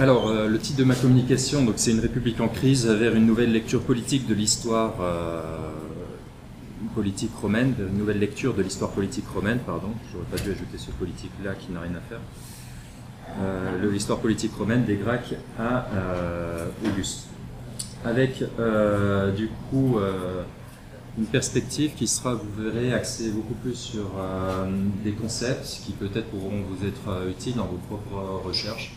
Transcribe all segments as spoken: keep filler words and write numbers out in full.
Alors, euh, le titre de ma communication, donc, c'est « Une république en crise vers une nouvelle lecture politique de l'histoire euh, politique romaine », une nouvelle lecture de l'histoire politique romaine, pardon, j'aurais pas dû ajouter ce politique-là qui n'a rien à faire, euh, l'histoire politique romaine des Gracques à euh, Auguste. Avec, euh, du coup, euh, une perspective qui sera, vous verrez, axée beaucoup plus sur euh, des concepts qui peut-être pourront vous être euh, utiles dans vos propres recherches.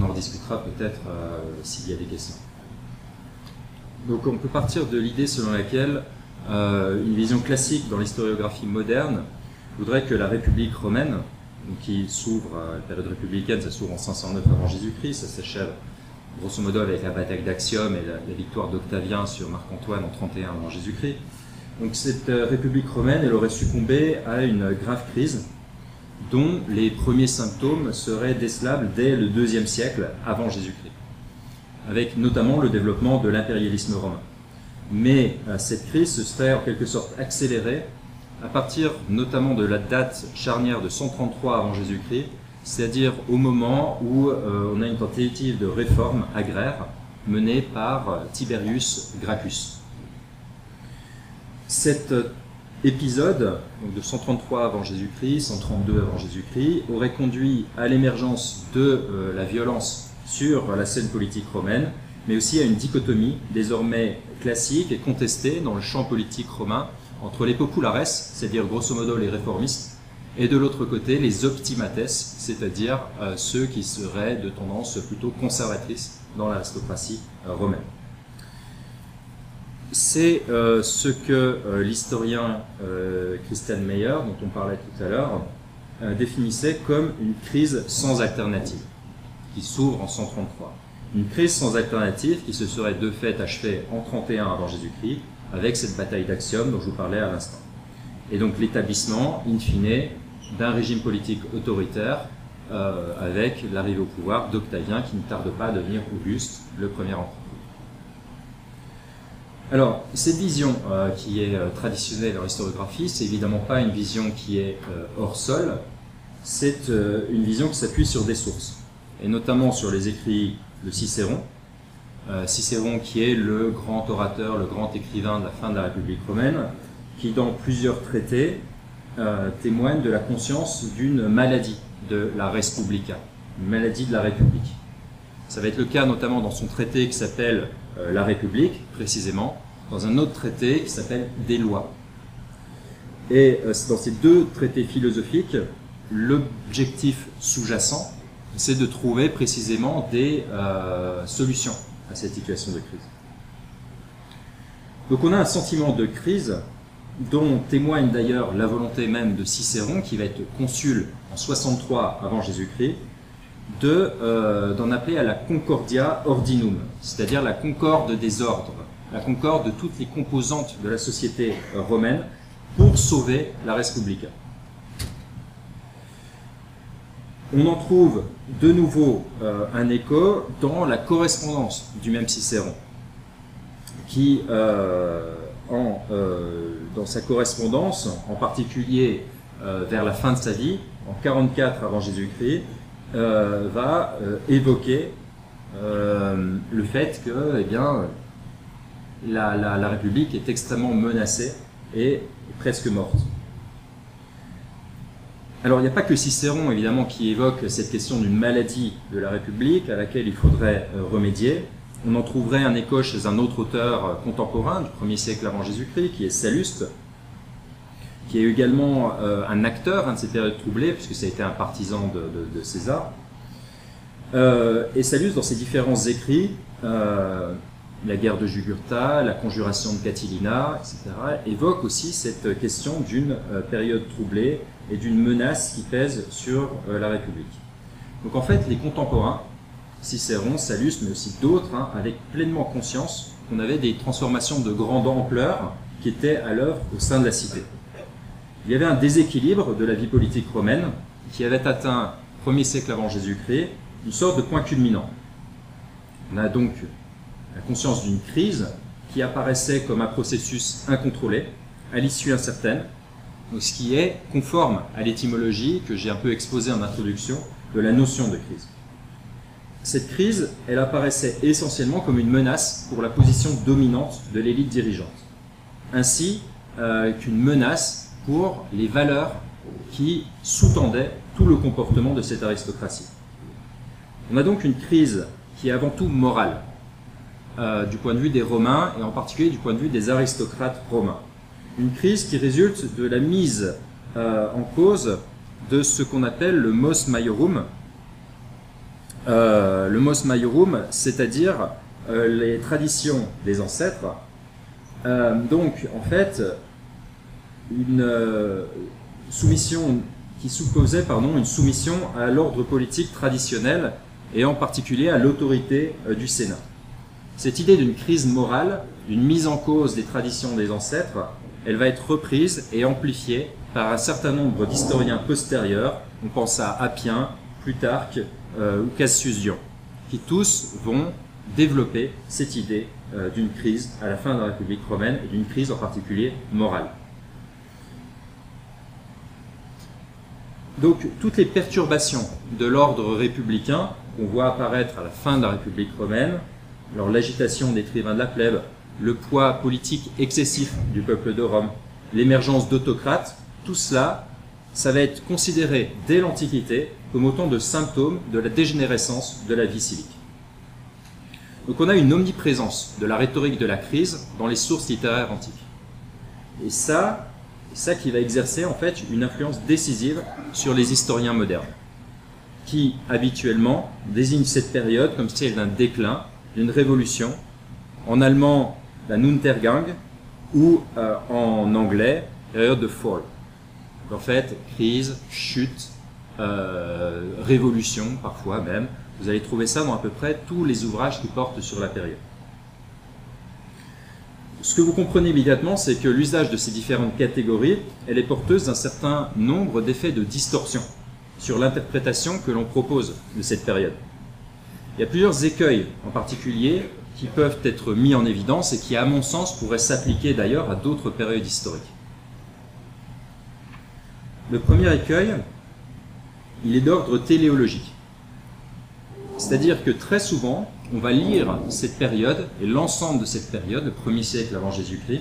On en discutera peut-être euh, s'il y a des questions. Donc on peut partir de l'idée selon laquelle euh, une vision classique dans l'historiographie moderne voudrait que la République romaine, qui s'ouvre, euh, la période républicaine, ça s'ouvre en cinq cent neuf avant Jésus-Christ, ça s'achève grosso modo avec la bataille d'Actium et la, la victoire d'Octavien sur Marc-Antoine en trente et un avant Jésus-Christ. Donc cette euh, République romaine, elle aurait succombé à une grave crise, dont les premiers symptômes seraient décelables dès le deuxième siècle avant Jésus-Christ, avec notamment le développement de l'impérialisme romain. Mais euh, cette crise se serait en quelque sorte accélérée à partir notamment de la date charnière de cent trente-trois avant Jésus-Christ, c'est-à-dire au moment où euh, on a une tentative de réforme agraire menée par euh, Tiberius Gracchus. Cette euh, épisode, donc de cent trente-trois avant Jésus-Christ, cent trente-deux avant Jésus-Christ, aurait conduit à l'émergence de euh, la violence sur la scène politique romaine, mais aussi à une dichotomie désormais classique et contestée dans le champ politique romain entre les populares, c'est-à-dire grosso modo les réformistes, et de l'autre côté les optimates, c'est-à-dire euh, ceux qui seraient de tendance plutôt conservatrice dans l'aristocratie euh, romaine. C'est euh, ce que euh, l'historien euh, Christian Meyer, dont on parlait tout à l'heure, euh, définissait comme une crise sans alternative, qui s'ouvre en cent trente-trois. Une crise sans alternative qui se serait de fait achevée en trente et un avant Jésus-Christ, avec cette bataille d'Actium dont je vous parlais à l'instant. Et donc l'établissement, in fine, d'un régime politique autoritaire, euh, avec l'arrivée au pouvoir d'Octavien, qui ne tarde pas à devenir Auguste, le premier empereur. Alors, cette vision euh, qui est euh, traditionnelle en historiographie, c'est évidemment pas une vision qui est euh, hors sol, c'est euh, une vision qui s'appuie sur des sources, et notamment sur les écrits de Cicéron, euh, Cicéron qui est le grand orateur, le grand écrivain de la fin de la République romaine, qui dans plusieurs traités euh, témoigne de la conscience d'une maladie de la res publica, une maladie de la République. Ça va être le cas notamment dans son traité qui s'appelle euh, La République, précisément, dans un autre traité qui s'appelle Des lois. Et euh, dans ces deux traités philosophiques, l'objectif sous-jacent, c'est de trouver précisément des euh, solutions à cette situation de crise. Donc on a un sentiment de crise dont témoigne d'ailleurs la volonté même de Cicéron, qui va être consul en soixante-trois avant Jésus-Christ, d'en de, euh, appeler à la concordia ordinum, c'est-à-dire la concorde des ordres, la concorde de toutes les composantes de la société romaine pour sauver la res publica. On en trouve de nouveau euh, un écho dans la correspondance du même Cicéron, qui, euh, en, euh, dans sa correspondance, en particulier euh, vers la fin de sa vie, en quarante-quatre avant Jésus-Christ, Euh, va euh, évoquer euh, le fait que eh bien, la, la, la République est extrêmement menacée et presque morte. Alors il n'y a pas que Cicéron évidemment qui évoque cette question d'une maladie de la République à laquelle il faudrait euh, remédier. On en trouverait un écho chez un autre auteur contemporain du premier siècle avant Jésus-Christ qui est Salluste, qui est également euh, un acteur hein, de ces périodes troublées, puisque ça a été un partisan de, de, de César. Euh, et Salluste, dans ses différents écrits, euh, la guerre de Jugurtha, la conjuration de Catilina, et cetera, évoque aussi cette question d'une euh, période troublée et d'une menace qui pèse sur euh, la République. Donc en fait, les contemporains, Cicéron, Salluste, mais aussi d'autres, hein, avaient pleinement conscience qu'on avait des transformations de grande ampleur qui étaient à l'œuvre au sein de la cité. Il y avait un déséquilibre de la vie politique romaine qui avait atteint, premier siècle avant Jésus-Christ, une sorte de point culminant. On a donc la conscience d'une crise qui apparaissait comme un processus incontrôlé, à l'issue incertaine, ce qui est conforme à l'étymologie que j'ai un peu exposée en introduction de la notion de crise. cette crise, elle apparaissait essentiellement comme une menace pour la position dominante de l'élite dirigeante, ainsi euh, qu'une menace pour les valeurs qui sous-tendaient tout le comportement de cette aristocratie. On a donc une crise qui est avant tout morale, euh, du point de vue des Romains, et en particulier du point de vue des aristocrates romains. Une crise qui résulte de la mise euh, en cause de ce qu'on appelle le mos maiorum, euh, le mos maiorum, c'est-à-dire euh, les traditions des ancêtres. Euh, donc, en fait, une euh, soumission qui supposait pardon, une soumission à l'ordre politique traditionnel et en particulier à l'autorité euh, du Sénat. Cette idée d'une crise morale, d'une mise en cause des traditions des ancêtres, elle va être reprise et amplifiée par un certain nombre d'historiens postérieurs. On pense à Appien, Plutarque euh, ou Cassius Dion, qui tous vont développer cette idée euh, d'une crise à la fin de la République romaine, et d'une crise en particulier morale. Donc, toutes les perturbations de l'ordre républicain qu'on voit apparaître à la fin de la République romaine, alors l'agitation des tribuns de la plèbe, le poids politique excessif du peuple de Rome, l'émergence d'autocrates, tout cela, ça va être considéré dès l'Antiquité comme autant de symptômes de la dégénérescence de la vie civique. Donc on a une omniprésence de la rhétorique de la crise dans les sources littéraires antiques. Et ça, c'est ça qui va exercer en fait une influence décisive sur les historiens modernes, qui habituellement désignent cette période comme celle d'un déclin, d'une révolution, en allemand la Untergang, ou euh, en anglais période de fall. En fait, crise, chute, euh, révolution parfois même, vous allez trouver ça dans à peu près tous les ouvrages qui portent sur la période. Ce que vous comprenez immédiatement, c'est que l'usage de ces différentes catégories, elle est porteuse d'un certain nombre d'effets de distorsion sur l'interprétation que l'on propose de cette période. Il y a plusieurs écueils en particulier qui peuvent être mis en évidence et qui, à mon sens, pourraient s'appliquer d'ailleurs à d'autres périodes historiques. Le premier écueil, il est d'ordre téléologique. C'est-à-dire que très souvent, on va lire cette période et l'ensemble de cette période, le premier siècle avant Jésus-Christ,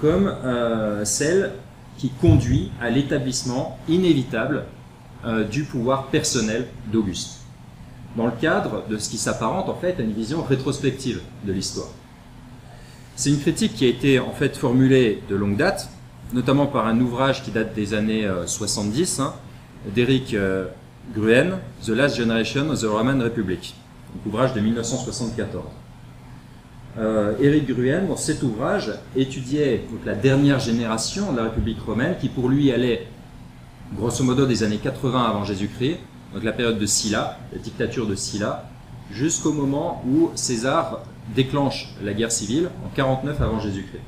comme euh, celle qui conduit à l'établissement inévitable euh, du pouvoir personnel d'Auguste, dans le cadre de ce qui s'apparente en fait à une vision rétrospective de l'histoire. C'est une critique qui a été en fait formulée de longue date, notamment par un ouvrage qui date des années euh, soixante-dix, hein, d'Eric euh, Gruen, « The Last Generation of the Roman Republic », donc ouvrage de mille neuf cent soixante-quatorze. Euh, Eric Gruen, dans cet ouvrage, étudiait donc, la dernière génération de la République romaine, qui pour lui allait, grosso modo, des années quatre-vingts avant Jésus-Christ, donc la période de Sylla, la dictature de Sylla, jusqu'au moment où César déclenche la guerre civile en quarante-neuf avant Jésus-Christ.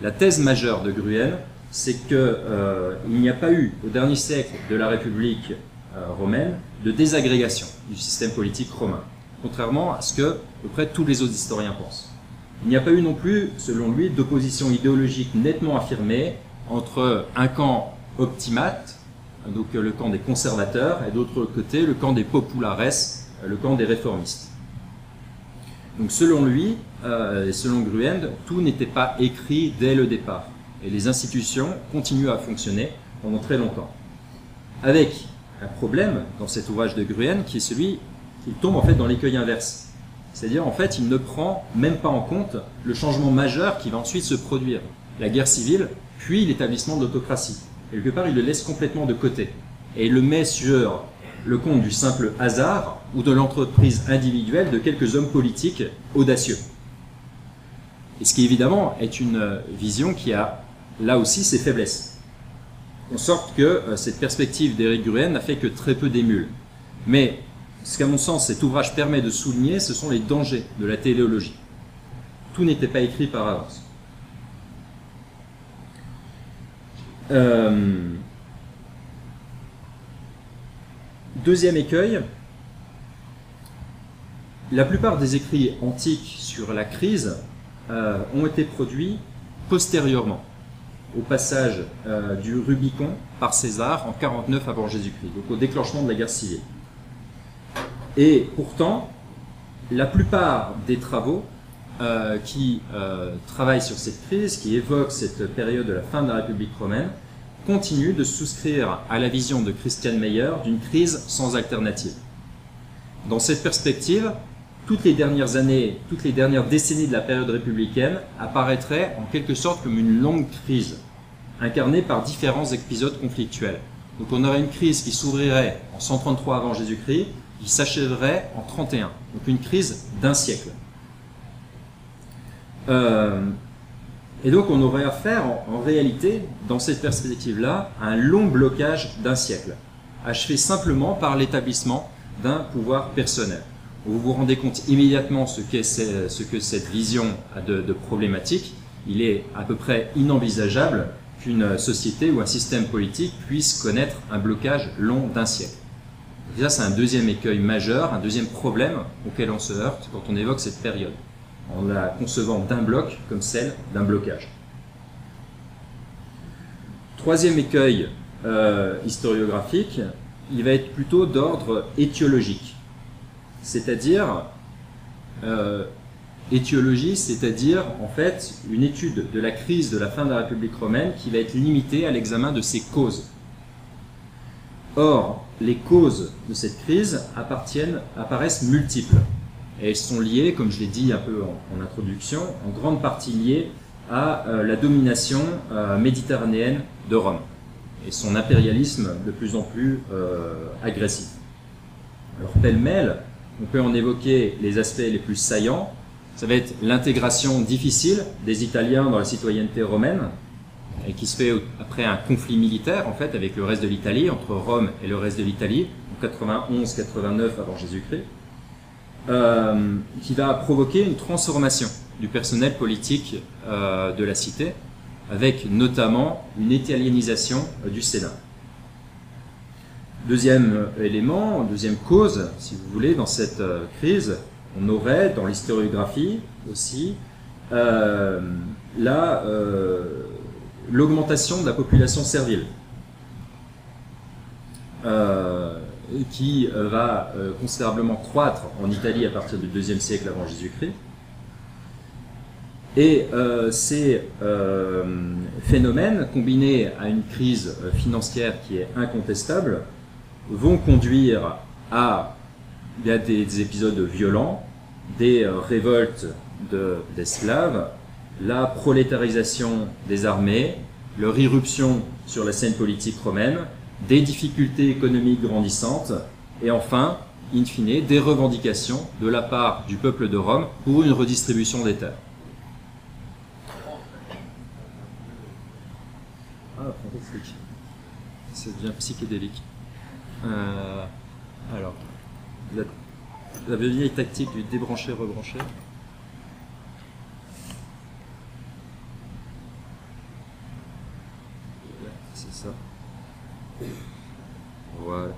La thèse majeure de Gruen, c'est qu'il euh, n'y a pas eu, au dernier siècle de la République euh, romaine, de désagrégation du système politique romain, contrairement à ce que, à peu près, tous les autres historiens pensent. Il n'y a pas eu non plus, selon lui, d'opposition idéologique nettement affirmée entre un camp optimate, donc le camp des conservateurs, et d'autre côté le camp des populares, le camp des réformistes. Donc selon lui, euh, et selon Gruen, tout n'était pas écrit dès le départ, et les institutions continuent à fonctionner pendant très longtemps. Avec un problème dans cet ouvrage de Gruen, qui est celui qu'il tombe en fait dans l'écueil inverse. C'est-à-dire en fait il ne prend même pas en compte le changement majeur qui va ensuite se produire, la guerre civile, puis l'établissement de l'autocratie. Quelque part, il le laisse complètement de côté et il le met sur le compte du simple hasard ou de l'entreprise individuelle de quelques hommes politiques audacieux. Et ce qui, évidemment, est une vision qui a, là aussi, ses faiblesses. En sorte que euh, cette perspective d'Éric Gruen n'a fait que très peu d'émules. Mais ce qu'à mon sens, cet ouvrage permet de souligner, ce sont les dangers de la téléologie. Tout n'était pas écrit par avance. Euh, deuxième écueil, la plupart des écrits antiques sur la crise euh, ont été produits postérieurement au passage euh, du Rubicon par César en quarante-neuf avant Jésus-Christ, donc au déclenchement de la guerre civile. Et pourtant, la plupart des travaux euh, qui euh, travaillent sur cette crise, qui évoquent cette période de la fin de la République romaine, continuent de souscrire à la vision de Christian Meyer d'une crise sans alternative. Dans cette perspective, toutes les dernières années, toutes les dernières décennies de la période républicaine apparaîtraient en quelque sorte comme une longue crise, incarnée par différents épisodes conflictuels. Donc on aurait une crise qui s'ouvrirait en cent trente-trois avant Jésus-Christ, qui s'achèverait en trente et un, donc une crise d'un siècle. Euh, et donc on aurait affaire en, en réalité, dans cette perspective-là, à un long blocage d'un siècle, achevé simplement par l'établissement d'un pouvoir personnel. Vous vous rendez compte immédiatement ce qu'est ce, ce que cette vision de, de problématique. Il est à peu près inenvisageable qu'une société ou un système politique puisse connaître un blocage long d'un siècle. Et ça, c'est un deuxième écueil majeur, un deuxième problème auquel on se heurte quand on évoque cette période, en la concevant d'un bloc comme celle d'un blocage. Troisième écueil euh, historiographique, il va être plutôt d'ordre étiologique. C'est-à-dire, euh, étiologie, c'est-à-dire en fait une étude de la crise de la fin de la République romaine qui va être limitée à l'examen de ses causes. Or, les causes de cette crise appartiennent, apparaissent multiples. Et elles sont liées, comme je l'ai dit un peu en, en introduction, en grande partie liées à euh, la domination euh, méditerranéenne de Rome et son impérialisme de plus en plus euh, agressif. Alors pêle-mêle, on peut en évoquer les aspects les plus saillants. Ça va être l'intégration difficile des Italiens dans la citoyenneté romaine, et qui se fait après un conflit militaire en fait avec le reste de l'Italie, entre Rome et le reste de l'Italie, en quatre-vingt-onze quatre-vingt-neuf avant Jésus-Christ, euh, qui va provoquer une transformation du personnel politique euh, de la cité, avec notamment une italienisation euh, du Sénat. Deuxième élément, deuxième cause, si vous voulez, dans cette euh, crise, on aurait dans l'historiographie aussi euh, la... Euh, l'augmentation de la population servile euh, qui va euh, considérablement croître en Italie à partir du deuxième siècle avant Jésus-Christ. Et euh, ces euh, phénomènes, combinés à une crise financière qui est incontestable, vont conduire à, à des, des épisodes violents, des euh, révoltes de, d'esclaves, la prolétarisation des armées, leur irruption sur la scène politique romaine, des difficultés économiques grandissantes, et enfin, in fine, des revendications de la part du peuple de Rome pour une redistribution des terres. Ah, fantastique. Ça devient psychédélique. Euh, alors, la, la vieille tactique du débrancher-rebrancher. Ça. Voilà,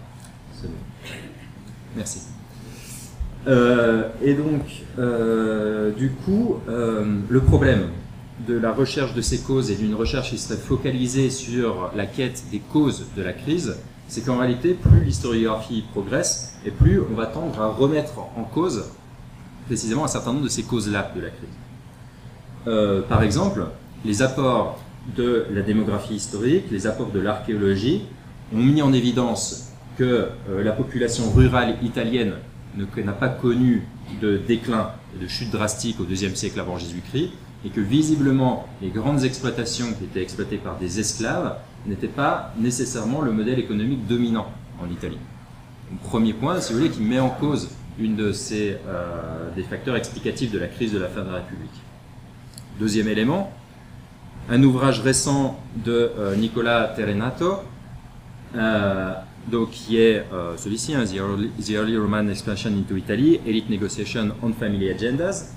c'est bon. Merci. Euh, et donc, euh, du coup, euh, le problème de la recherche de ces causes et d'une recherche qui serait focalisée sur la quête des causes de la crise, c'est qu'en réalité, plus l'historiographie progresse et plus on va tendre à remettre en cause précisément un certain nombre de ces causes-là de la crise. Euh, par exemple, les apports de la démographie historique, les apports de l'archéologie ont mis en évidence que euh, la population rurale italienne n'a pas connu de déclin et de chute drastique au deuxième siècle avant Jésus-Christ, et que visiblement les grandes exploitations qui étaient exploitées par des esclaves n'étaient pas nécessairement le modèle économique dominant en Italie. Donc, premier point, si vous voulez, qui met en cause une de ces euh, des facteurs explicatifs de la crise de la fin de la République. Deuxième élément, un ouvrage récent de euh, Nicola Terrenato, euh, donc, qui est euh, celui-ci, hein, The, Early, The Early Roman Expansion into Italy, Elite Negotiation on Family Agendas,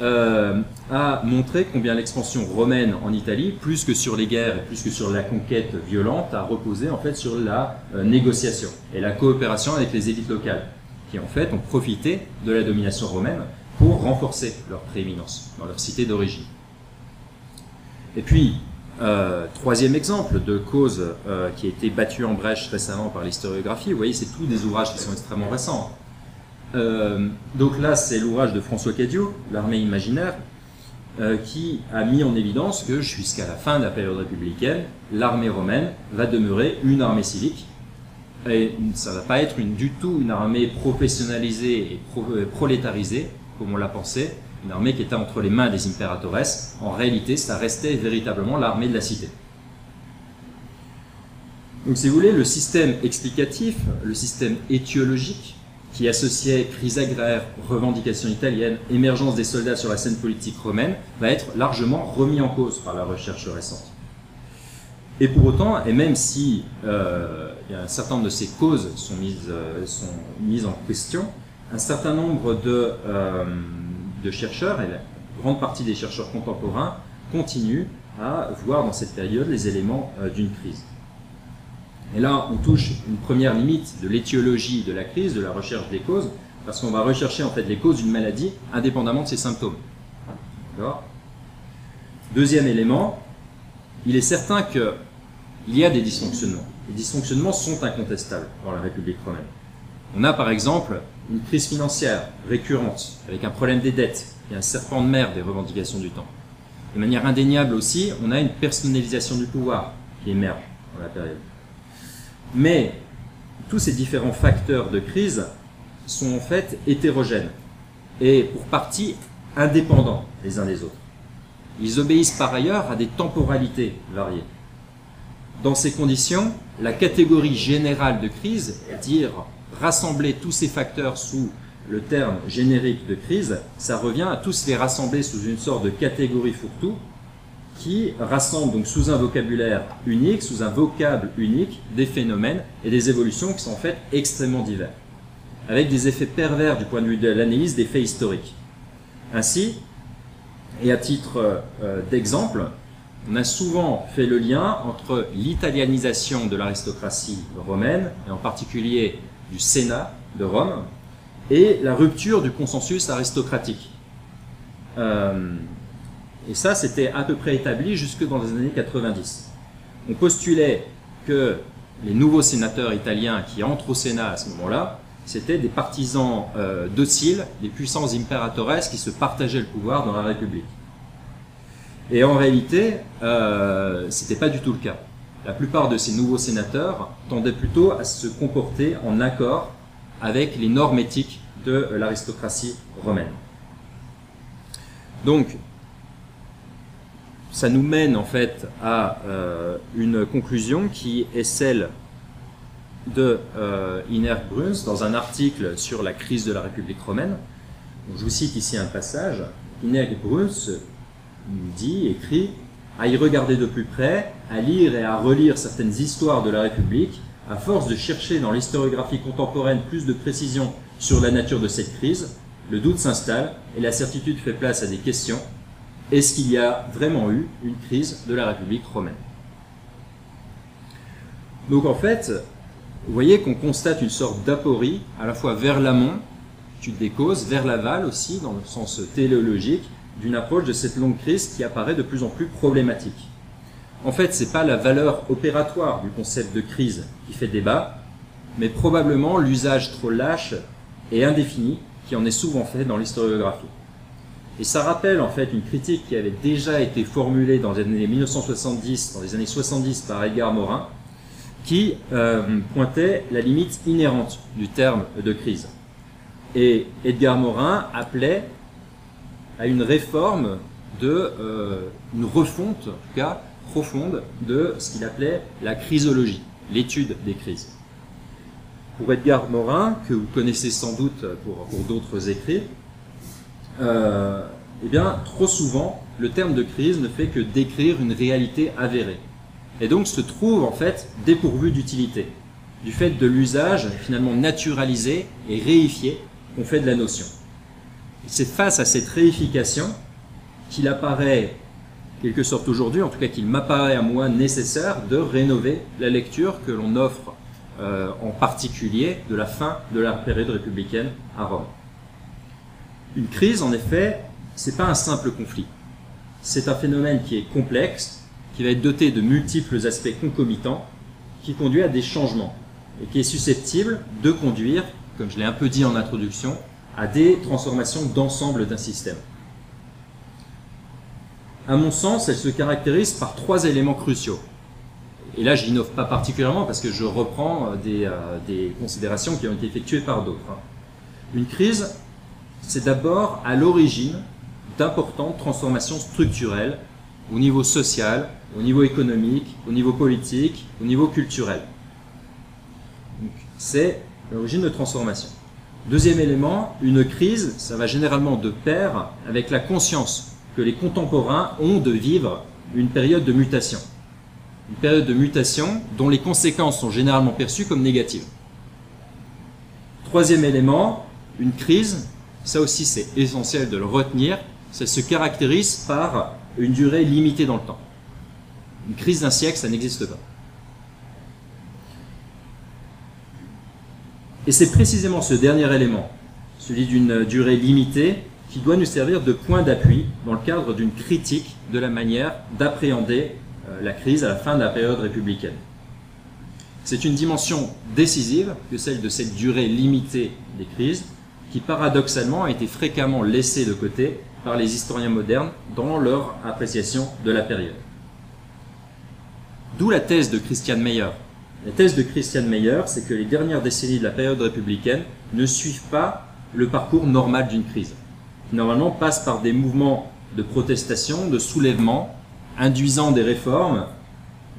euh, a montré combien l'expansion romaine en Italie, plus que sur les guerres et plus que sur la conquête violente, a reposé en fait sur la euh, négociation et la coopération avec les élites locales, qui en fait ont profité de la domination romaine pour renforcer leur prééminence dans leur cité d'origine. Et puis, euh, troisième exemple de cause euh, qui a été battue en brèche récemment par l'historiographie, vous voyez, c'est tous des ouvrages qui sont extrêmement récents. Euh, donc là, c'est l'ouvrage de François Cadiou, L'armée imaginaire, euh, qui a mis en évidence que jusqu'à la fin de la période républicaine, l'armée romaine va demeurer une armée civique. Et ça ne va pas être une, du tout une armée professionnalisée et pro, euh, prolétarisée, comme on l'a pensé, une armée qui était entre les mains des impératores. En réalité, ça restait véritablement l'armée de la cité. Donc si vous voulez, le système explicatif, le système étiologique, qui associait crise agraire, revendications italiennes, émergence des soldats sur la scène politique romaine, va être largement remis en cause par la recherche récente. Et pour autant, et même si euh, un certain nombre de ces causes sont mises, euh, sont mises en question, un certain nombre de, euh, de chercheurs, et la grande partie des chercheurs contemporains, continuent à voir dans cette période les éléments euh, d'une crise. Et là, on touche une première limite de l'étiologie de la crise, de la recherche des causes, parce qu'on va rechercher en fait les causes d'une maladie indépendamment de ses symptômes. D'accord ? Deuxième élément, il est certain qu'il y a des dysfonctionnements. Les dysfonctionnements sont incontestables dans la République romaine. On a par exemple une crise financière récurrente, avec un problème des dettes, et un serpent de mer des revendications du temps. De manière indéniable aussi, on a une personnalisation du pouvoir qui émerge dans la période. Mais tous ces différents facteurs de crise sont en fait hétérogènes et pour partie indépendants les uns des autres. Ils obéissent par ailleurs à des temporalités variées. Dans ces conditions, la catégorie générale de crise, dire rassembler tous ces facteurs sous le terme générique de crise, ça revient à tous les rassembler sous une sorte de catégorie fourre-tout, qui rassemble donc sous un vocabulaire unique, sous un vocable unique, des phénomènes et des évolutions qui sont en fait extrêmement divers, avec des effets pervers du point de vue de l'analyse des faits historiques. Ainsi, et à titre d'exemple, on a souvent fait le lien entre l'italianisation de l'aristocratie romaine, et en particulier du Sénat de Rome, et la rupture du consensus aristocratique. Euh, Et ça, c'était à peu près établi jusque dans les années quatre-vingt-dix. On postulait que les nouveaux sénateurs italiens qui entrent au Sénat à ce moment-là, c'étaient des partisans euh, dociles, des puissants impératores qui se partageaient le pouvoir dans la République. Et en réalité, euh, ce n'était pas du tout le cas. La plupart de ces nouveaux sénateurs tendaient plutôt à se comporter en accord avec les normes éthiques de l'aristocratie romaine. Donc, ça nous mène en fait à euh, une conclusion qui est celle de euh, Eric Gruen dans un article sur la crise de la République romaine. Je vous cite ici un passage. Eric Gruen dit, écrit « À y regarder de plus près, à lire et à relire certaines histoires de la République, à force de chercher dans l'historiographie contemporaine plus de précision sur la nature de cette crise, le doute s'installe et la certitude fait place à des questions. Est-ce qu'il y a vraiment eu une crise de la République romaine ?» Donc en fait, vous voyez qu'on constate une sorte d'aporie, à la fois vers l'amont, étude des causes, vers l'aval aussi, dans le sens téléologique, d'une approche de cette longue crise qui apparaît de plus en plus problématique. En fait, ce n'est pas la valeur opératoire du concept de crise qui fait débat, mais probablement l'usage trop lâche et indéfini qui en est souvent fait dans l'historiographie. Et ça rappelle en fait une critique qui avait déjà été formulée dans les années mille neuf cent soixante-dix, dans les années soixante-dix par Edgar Morin, qui euh, pointait la limite inhérente du terme de crise. Et Edgar Morin appelait à une réforme, de, euh, une refonte en tout cas profonde de ce qu'il appelait la crisologie, l'étude des crises. Pour Edgar Morin, que vous connaissez sans doute pour, pour d'autres écrits, Euh, eh bien, trop souvent, le terme de crise ne fait que décrire une réalité avérée, et donc se trouve en fait dépourvu d'utilité, du fait de l'usage finalement naturalisé et réifié qu'on fait de la notion. C'est face à cette réification qu'il apparaît, quelque sorte aujourd'hui, en tout cas qu'il m'apparaît à moi nécessaire de rénover la lecture que l'on offre euh, en particulier de la fin de la période républicaine à Rome. Une crise, en effet, ce n'est pas un simple conflit. C'est un phénomène qui est complexe, qui va être doté de multiples aspects concomitants, qui conduit à des changements, et qui est susceptible de conduire, comme je l'ai un peu dit en introduction, à des transformations d'ensemble d'un système. À mon sens, elle se caractérise par trois éléments cruciaux. Et là, je n'innove pas particulièrement parce que je reprends des, euh, des considérations qui ont été effectuées par d'autres. Une crise, c'est d'abord à l'origine d'importantes transformations structurelles au niveau social, au niveau économique, au niveau politique, au niveau culturel. C'est l'origine de transformation. Deuxième élément, une crise, ça va généralement de pair avec la conscience que les contemporains ont de vivre une période de mutation. Une période de mutation dont les conséquences sont généralement perçues comme négatives. Troisième élément, une crise, ça aussi c'est essentiel de le retenir, ça se caractérise par une durée limitée dans le temps. Une crise d'un siècle, ça n'existe pas. Et c'est précisément ce dernier élément, celui d'une durée limitée, qui doit nous servir de point d'appui dans le cadre d'une critique de la manière d'appréhender la crise à la fin de la période républicaine. C'est une dimension décisive que celle de cette durée limitée des crises, qui paradoxalement a été fréquemment laissée de côté par les historiens modernes dans leur appréciation de la période. D'où la thèse de Christian Meyer. La thèse de Christian Meyer, c'est que les dernières décennies de la période républicaine ne suivent pas le parcours normal d'une crise. Normalement, passent par des mouvements de protestation, de soulèvement, induisant des réformes,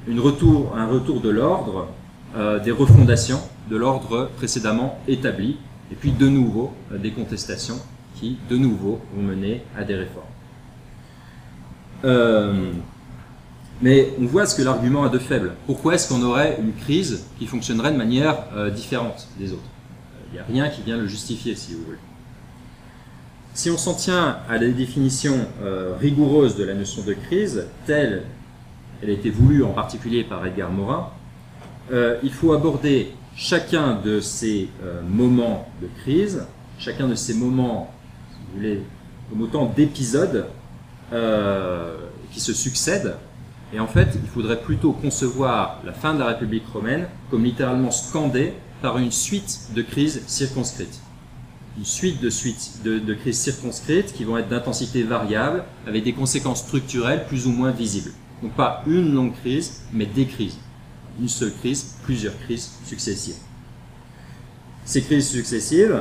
une retour, un retour de l'ordre, euh, des refondations de l'ordre précédemment établi, et puis de nouveau euh, des contestations qui, de nouveau, vont mener à des réformes. Euh, mais on voit ce que l'argument a de faible. Pourquoi est-ce qu'on aurait une crise qui fonctionnerait de manière euh, différente des autres? Il n'y a rien qui vient le justifier, si vous voulez. Si on s'en tient à la définition euh, rigoureuse de la notion de crise, telle elle a été voulue en particulier par Edgar Morin, euh, il faut aborder chacun de ces euh, moments de crise, chacun de ces moments, si vous voulez, comme autant d'épisodes euh, qui se succèdent. Et en fait, il faudrait plutôt concevoir la fin de la République romaine comme littéralement scandée par une suite de crises circonscrites. Une suite de, suite de, de crises circonscrites qui vont être d'intensité variable avec des conséquences structurelles plus ou moins visibles. Donc pas une longue crise, mais des crises. Une seule crise, plusieurs crises successives. Ces crises successives,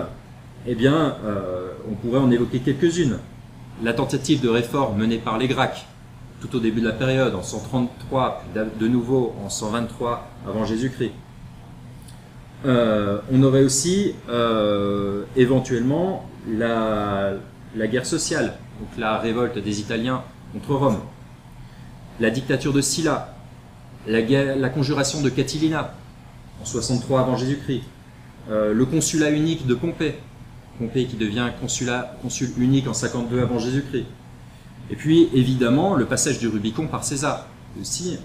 eh bien, euh, on pourrait en évoquer quelques-unes. La tentative de réforme menée par les Gracques, tout au début de la période, en cent trente-trois, puis de nouveau en cent vingt-trois avant Jésus-Christ. Euh, on aurait aussi euh, éventuellement la, la guerre sociale, donc la révolte des Italiens contre Rome, la dictature de Sylla, la, guerre, la conjuration de Catilina en soixante-trois avant Jésus-Christ, euh, le consulat unique de Pompée, Pompée qui devient consulat, consul unique en cinquante-deux avant Jésus-Christ, et puis évidemment le passage du Rubicon par César, aussi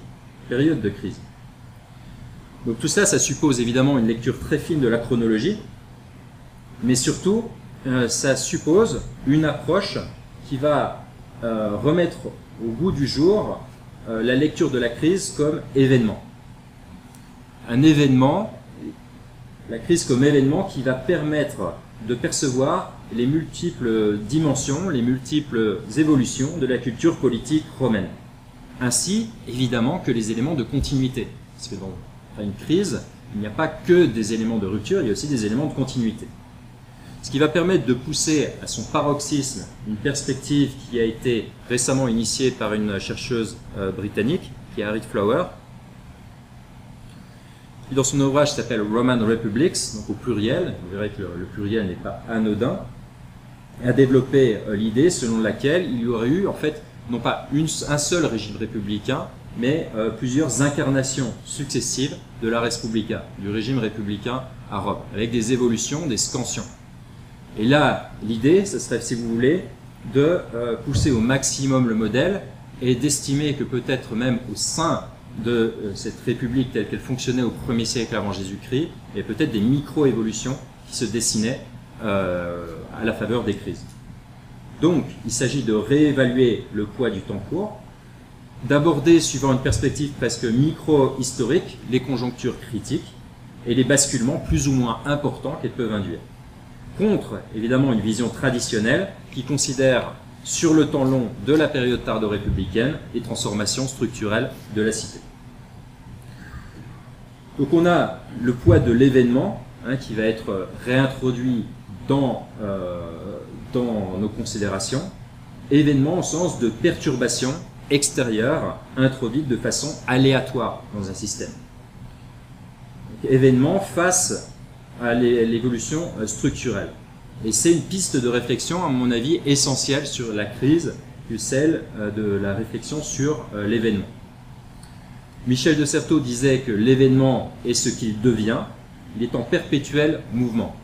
période de crise. Donc tout ça, ça suppose évidemment une lecture très fine de la chronologie, mais surtout, euh, ça suppose une approche qui va euh, remettre au goût du jour euh, la lecture de la crise comme événement. Un événement, la crise comme événement qui va permettre de percevoir les multiples dimensions, les multiples évolutions de la culture politique romaine. Ainsi, évidemment, que les éléments de continuité. Parce que dans à une crise, il n'y a pas que des éléments de rupture, il y a aussi des éléments de continuité. Ce qui va permettre de pousser à son paroxysme une perspective qui a été récemment initiée par une chercheuse euh, britannique, qui est Harriet Flower, qui dans son ouvrage s'appelle Roman Republics, donc au pluriel, vous verrez que le, le pluriel n'est pas anodin, a développé euh, l'idée selon laquelle il y aurait eu en fait non pas une, un seul régime républicain, mais euh, plusieurs incarnations successives de la Respublica, du régime républicain à Rome, avec des évolutions, des scansions. Et là, l'idée, ce serait, si vous voulez, de euh, pousser au maximum le modèle et d'estimer que peut-être même au sein de euh, cette République telle qu'elle fonctionnait au premier siècle avant Jésus-Christ, il y a peut-être des micro-évolutions qui se dessinaient euh, à la faveur des crises. Donc, il s'agit de réévaluer le poids du temps court, d'aborder, suivant une perspective presque micro-historique, les conjonctures critiques et les basculements plus ou moins importants qu'elles peuvent induire. contre évidemment une vision traditionnelle qui considère sur le temps long de la période tardo-républicaine les transformations structurelles de la cité. Donc on a le poids de l'événement hein, qui va être réintroduit dans, euh, dans nos considérations, événement au sens de perturbation extérieure introduite de façon aléatoire dans un système. Donc, événement face à l'évolution structurelle. Et c'est une piste de réflexion, à mon avis, essentielle sur la crise que celle de la réflexion sur l'événement. Michel de Certeau disait que l'événement est ce qu'il devient, il est en perpétuel mouvement.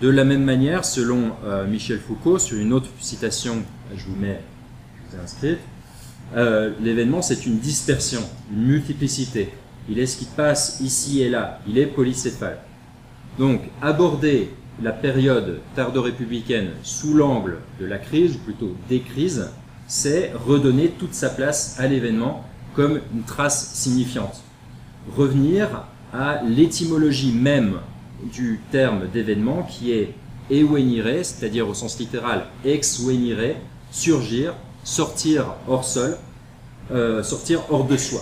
De la même manière, selon Michel Foucault, sur une autre citation, je vous mets, je vous ai inscrite, euh, l'événement c'est une dispersion, une multiplicité. Il est ce qui passe ici et là, il est polycéphale. Donc, aborder la période tardo-républicaine sous l'angle de la crise, ou plutôt des crises, c'est redonner toute sa place à l'événement comme une trace signifiante. Revenir à l'étymologie même du terme d'événement qui est ewenire, c'est-à-dire au sens littéral exwenire, surgir, sortir hors sol, euh, sortir hors de soi.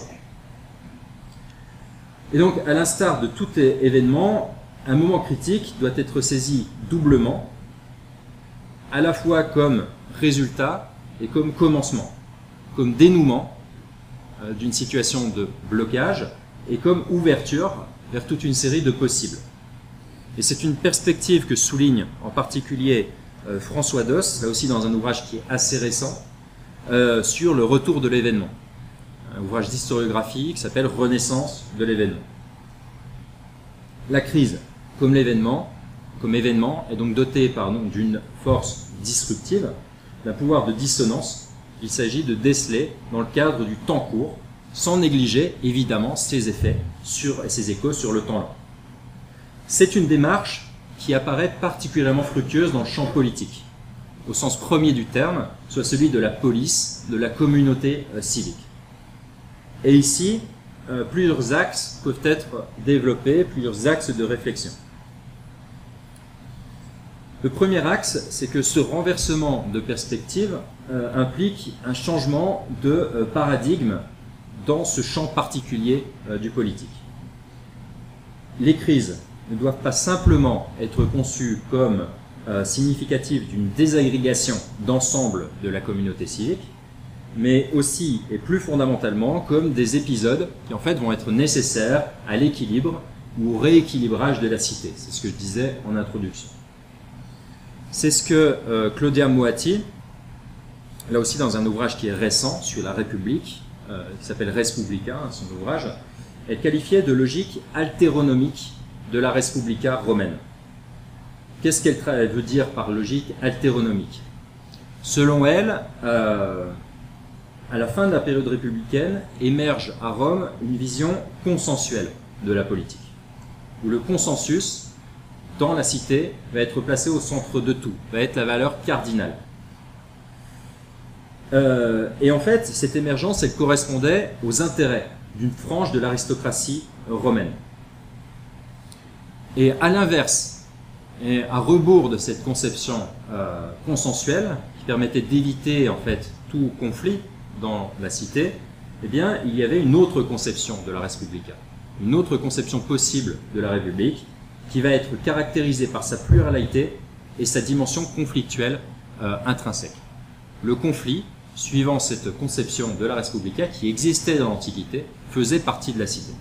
Et donc, à l'instar de tout événement, un moment critique doit être saisi doublement, à la fois comme résultat et comme commencement, comme dénouement d'une situation de blocage et comme ouverture vers toute une série de possibles. Et c'est une perspective que souligne en particulier François Dosse, là aussi dans un ouvrage qui est assez récent, euh, sur le retour de l'événement, un ouvrage d'historiographie qui s'appelle « Renaissance de l'événement ». La crise comme l'événement, comme événement, est donc dotée pardon, d'une force disruptive, d'un pouvoir de dissonance qu'il s'agit de déceler dans le cadre du temps court, sans négliger évidemment ses effets sur, et ses échos sur le temps long. C'est une démarche qui apparaît particulièrement fructueuse dans le champ politique, au sens premier du terme, soit celui de la police, de la communauté euh, civique. Et ici, Euh, plusieurs axes peuvent être développés, plusieurs axes de réflexion. Le premier axe, c'est que ce renversement de perspective euh, implique un changement de euh, paradigme dans ce champ particulier euh, du politique. Les crises ne doivent pas simplement être conçues comme euh, significatives d'une désagrégation d'ensemble de la communauté civique, mais aussi et plus fondamentalement comme des épisodes qui en fait vont être nécessaires à l'équilibre ou au rééquilibrage de la cité. C'est ce que je disais en introduction. C'est ce que euh, Claudia Moatti, là aussi dans un ouvrage qui est récent sur la République, euh, qui s'appelle Res Publica, hein, son ouvrage, elle qualifiait de logique altéronomique de la Res Publica romaine. Qu'est-ce qu'elle veut dire par logique altéronomique? Selon elle, euh, à la fin de la période républicaine, émerge à Rome une vision consensuelle de la politique, où le consensus dans la cité va être placé au centre de tout, va être la valeur cardinale. Euh, et en fait, cette émergence, elle correspondait aux intérêts d'une frange de l'aristocratie romaine. Et à l'inverse, et à rebours de cette conception euh, consensuelle, qui permettait d'éviter en fait tout conflit dans la cité, eh bien, il y avait une autre conception de la Res Publica, une autre conception possible de la République, qui va être caractérisée par sa pluralité et sa dimension conflictuelle euh, intrinsèque. Le conflit, suivant cette conception de la Res Publica qui existait dans l'Antiquité, faisait partie de la cité.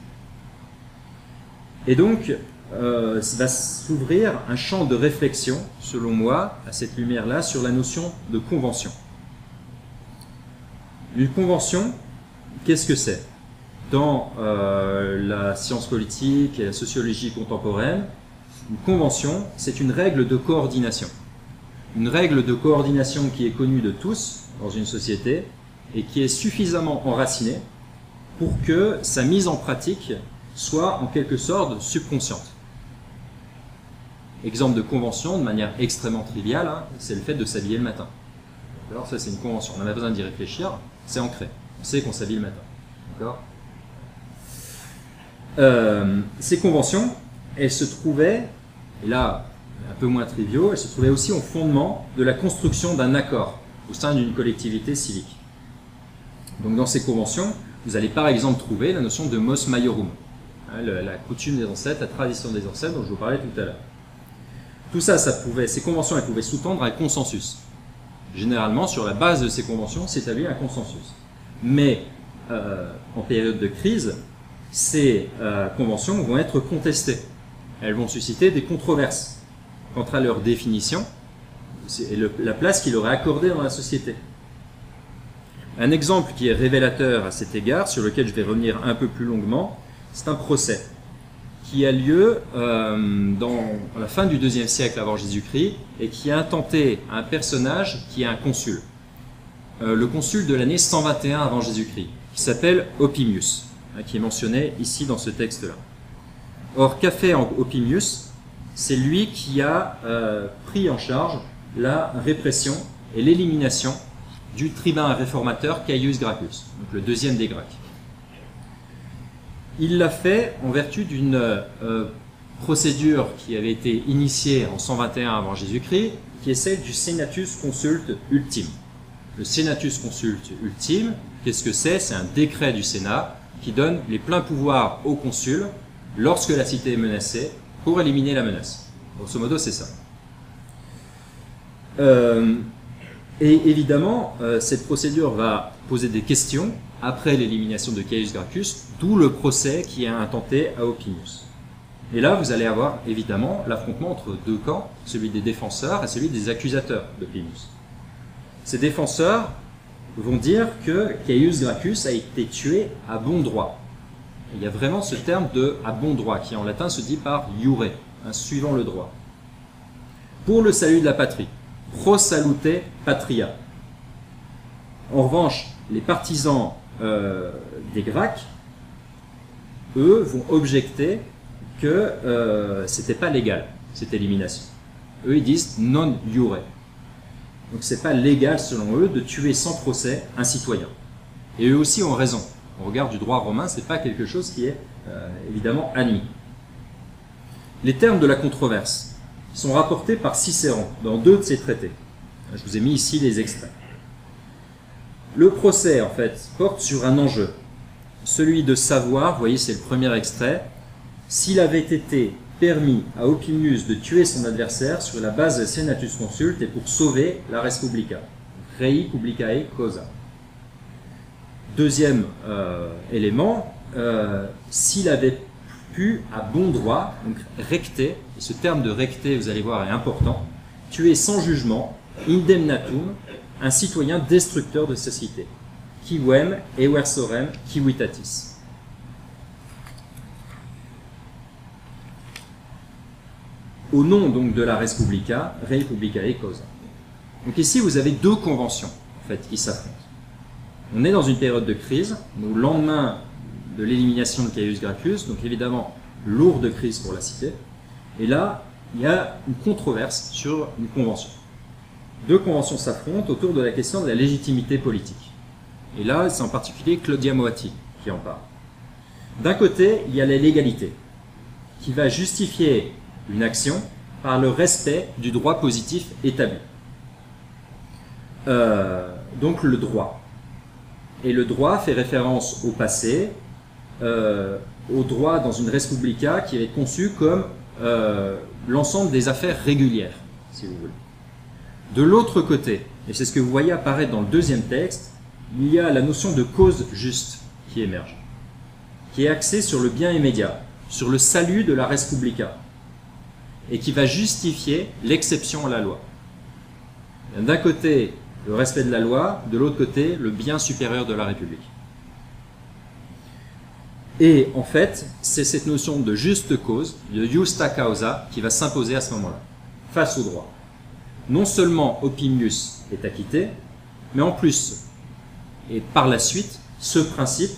Et donc, euh, va s'ouvrir un champ de réflexion, selon moi, à cette lumière-là, sur la notion de convention. Une convention, qu'est-ce que c'est? Dans euh, la science politique et la sociologie contemporaine, une convention, c'est une règle de coordination. Une règle de coordination qui est connue de tous dans une société et qui est suffisamment enracinée pour que sa mise en pratique soit en quelque sorte subconsciente. Exemple de convention, de manière extrêmement triviale, hein, c'est le fait de s'habiller le matin. Alors ça, c'est une convention, on n'a pas besoin d'y réfléchir, c'est ancré, on sait qu'on s'habille le matin. D'accord ? Euh, ces conventions, elles se trouvaient, et là, un peu moins triviaux, elle se trouvait aussi au fondement de la construction d'un accord au sein d'une collectivité civique. Donc dans ces conventions, vous allez par exemple trouver la notion de mos maiorum, hein, la, la coutume des ancêtres, la tradition des ancêtres dont je vous parlais tout à l'heure. Tout ça, ça pouvait, ces conventions elles pouvaient sous-tendre un consensus. Généralement, sur la base de ces conventions, s'établit un consensus. Mais euh, en période de crise, ces euh, conventions vont être contestées. Elles vont susciter des controverses quant à leur définition et le, la place qu'il aurait accordée dans la société. Un exemple qui est révélateur à cet égard, sur lequel je vais revenir un peu plus longuement, c'est un procès qui a lieu euh, dans la fin du deuxième siècle avant Jésus-Christ et qui a intenté un personnage qui est un consul, euh, le consul de l'année cent vingt et un avant Jésus-Christ, qui s'appelle Opimius, hein, qui est mentionné ici dans ce texte-là. Or, qu'a fait Opimius? C'est lui qui a euh, pris en charge la répression et l'élimination du tribun réformateur Caius Gracchus, donc le deuxième des Gracques. Il l'a fait en vertu d'une euh, procédure qui avait été initiée en cent vingt et un avant Jésus-Christ, qui est celle du senatus consulte ultime. Le senatus consulte ultime, qu'est-ce que c'est? C'est un décret du Sénat qui donne les pleins pouvoirs au consul lorsque la cité est menacée, pour éliminer la menace. Grosso modo, c'est ça. Euh, et évidemment, euh, cette procédure va poser des questions après l'élimination de Caius Gracchus, d'où le procès qui est intenté à Opimius. Et là, vous allez avoir évidemment l'affrontement entre deux camps, celui des défenseurs et celui des accusateurs d'Opimius. Ces défenseurs vont dire que Caius Gracchus a été tué à bon droit. Il y a vraiment ce terme de « à bon droit » qui en latin se dit par « iure hein, », suivant le droit. Pour le salut de la patrie, « pro salute patria ». En revanche, les partisans euh, des Gracques, eux, vont objecter que euh, ce n'était pas légal, cette élimination. Eux, ils disent « non iure ». Donc ce n'est pas légal, selon eux, de tuer sans procès un citoyen. Et eux aussi ont raison. Au regard du droit romain, ce n'est pas quelque chose qui est euh, évidemment admis. Les termes de la controverse sont rapportés par Cicéron dans deux de ses traités. Je vous ai mis ici les extraits. Le procès, en fait, porte sur un enjeu. Celui de savoir, vous voyez, c'est le premier extrait, s'il avait été permis à Opimius de tuer son adversaire sur la base de senatus consulte et pour sauver la res publica, rei publicae causa. Deuxième euh, élément, euh, s'il avait pu, à bon droit, donc recter, et ce terme de recter, vous allez voir, est important, tuer sans jugement, indemnatum, un citoyen destructeur de sa cité. Quivem eversorem civitatis. Au nom donc de la res publica, rei publicae causa. Donc ici, vous avez deux conventions, en fait, qui s'affrontent. On est dans une période de crise, au lendemain de l'élimination de Caius Gracchus, donc évidemment lourde crise pour la cité. Et là, il y a une controverse sur une convention. Deux conventions s'affrontent autour de la question de la légitimité politique. Et là, c'est en particulier Claudia Moatti qui en parle. D'un côté, il y a la légalité, qui va justifier une action par le respect du droit positif établi. Euh, donc le droit. Et le droit fait référence au passé, euh, au droit dans une res publica qui est conçue comme euh, l'ensemble des affaires régulières, si vous voulez. De l'autre côté, et c'est ce que vous voyez apparaître dans le deuxième texte, il y a la notion de cause juste qui émerge, qui est axée sur le bien immédiat, sur le salut de la res publica, et qui va justifier l'exception à la loi. D'un côté, le respect de la loi, de l'autre côté, le bien supérieur de la République. Et en fait, c'est cette notion de juste cause, de justa causa, qui va s'imposer à ce moment-là, face au droit. Non seulement Opimius est acquitté, mais en plus, et par la suite, ce principe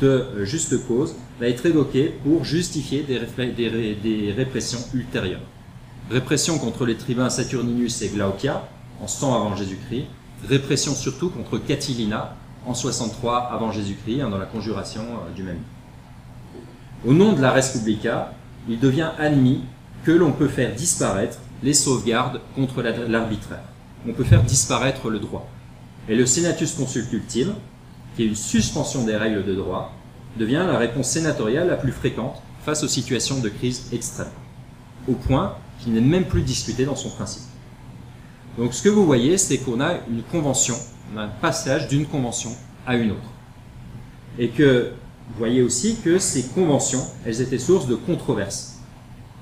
de juste cause va être évoqué pour justifier des, ré des, ré des répressions ultérieures. Répression contre les tribuns Saturninus et Glaucia, en cent avant Jésus-Christ, répression surtout contre Catilina en soixante-trois avant Jésus-Christ, hein, dans la conjuration euh, du même nom. Au nom de la res publica, il devient admis que l'on peut faire disparaître les sauvegardes contre l'arbitraire. On peut faire disparaître le droit. Et le senatus consult ultime, qui est une suspension des règles de droit, devient la réponse sénatoriale la plus fréquente face aux situations de crise extrême, au point qu'il n'est même plus discuté dans son principe. Donc ce que vous voyez, c'est qu'on a une convention, on a un passage d'une convention à une autre. Et que vous voyez aussi que ces conventions, elles étaient source de controverses.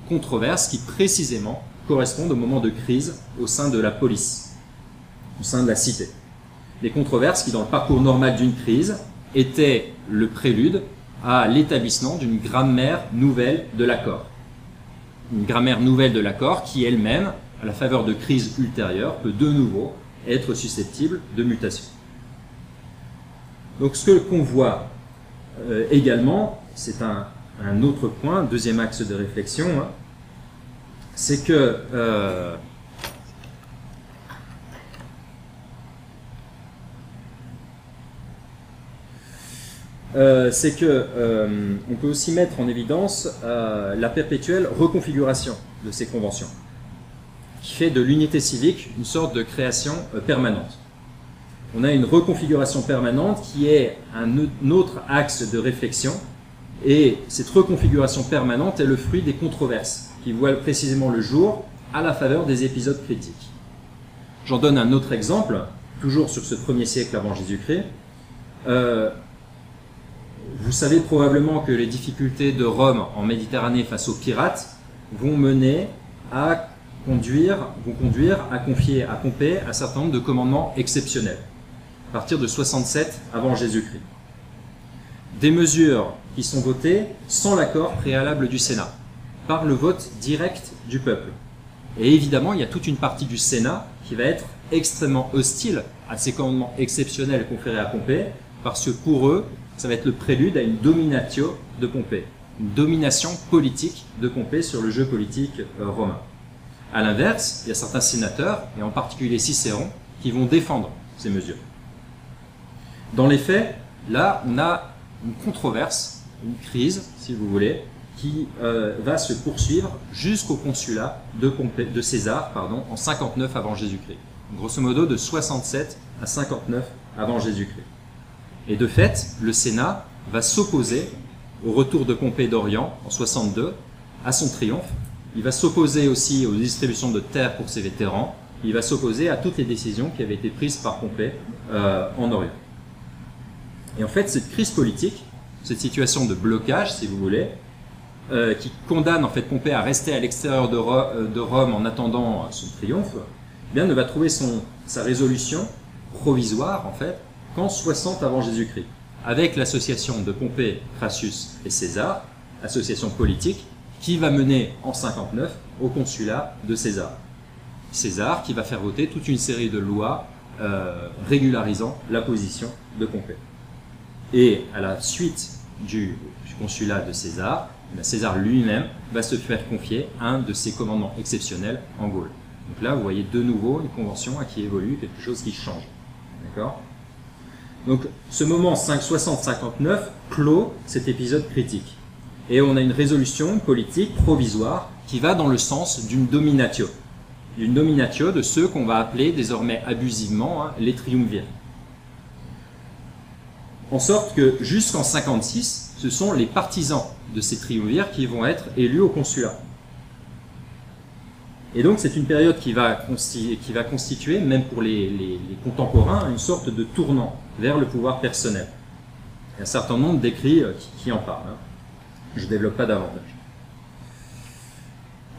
Controverses qui précisément correspondent aux moments de crise au sein de la police, au sein de la cité. Des controverses qui, dans le parcours normal d'une crise, étaient le prélude à l'établissement d'une grammaire nouvelle de l'accord. Une grammaire nouvelle de l'accord qui elle-même, à la faveur de crises ultérieures, peut de nouveau être susceptible de mutation. Donc ce qu'on voit euh, également, c'est un, un autre point, deuxième axe de réflexion, hein, c'est que euh, Euh, c'est que euh, on peut aussi mettre en évidence euh, la perpétuelle reconfiguration de ces conventions, qui fait de l'unité civique une sorte de création euh, permanente. On a une reconfiguration permanente qui est un, un autre axe de réflexion, et cette reconfiguration permanente est le fruit des controverses qui voient précisément le jour à la faveur des épisodes critiques. J'en donne un autre exemple, toujours sur ce premier siècle avant Jésus-Christ. Euh, Vous savez probablement que les difficultés de Rome en Méditerranée face aux pirates vont mener à conduire, vont conduire à confier à Pompée un certain nombre de commandements exceptionnels, à partir de soixante-sept avant Jésus-Christ. Des mesures qui sont votées sans l'accord préalable du Sénat, par le vote direct du peuple. Et évidemment, il y a toute une partie du Sénat qui va être extrêmement hostile à ces commandements exceptionnels conférés à Pompée, parce que pour eux, ça va être le prélude à une dominatio de Pompée, une domination politique de Pompée sur le jeu politique euh, romain. À l'inverse, il y a certains sénateurs, et en particulier Cicéron, qui vont défendre ces mesures. Dans les faits, là, on a une controverse, une crise, si vous voulez, qui euh, va se poursuivre jusqu'au consulat de, Pompée, de César pardon, en cinquante-neuf avant Jésus-Christ. Grosso modo, de soixante-sept à cinquante-neuf avant Jésus-Christ. Et de fait, le Sénat va s'opposer au retour de Pompée d'Orient en soixante-deux, à son triomphe. Il va s'opposer aussi aux distributions de terres pour ses vétérans. Il va s'opposer à toutes les décisions qui avaient été prises par Pompée euh, en Orient. Et en fait, cette crise politique, cette situation de blocage, si vous voulez, euh, qui condamne en fait Pompée à rester à l'extérieur de, Ro de Rome en attendant son triomphe, eh bien, ne va trouver son, sa résolution provisoire, en fait, qu'en soixante avant Jésus-Christ, avec l'association de Pompée, Crassus et César, association politique, qui va mener en cinquante-neuf au consulat de César. César qui va faire voter toute une série de lois euh, régularisant la position de Pompée. Et à la suite du consulat de César, César lui-même va se faire confier un de ses commandements exceptionnels en Gaule. Donc là, vous voyez de nouveau une convention à qui évolue, quelque chose qui change. D'accord ? Donc ce moment soixante à cinquante-neuf clôt cet épisode critique. Et on a une résolution politique provisoire qui va dans le sens d'une dominatio. D'une dominatio de ceux qu'on va appeler désormais abusivement hein, les triumvirs. En sorte que jusqu'en cinquante-six, ce sont les partisans de ces triumvirs qui vont être élus au consulat. Et donc c'est une période qui va, qui va constituer, même pour les, les, les contemporains, une sorte de tournant vers le pouvoir personnel. Il y a un certain nombre d'écrits qui, qui en parlent. Hein. Je ne développe pas davantage.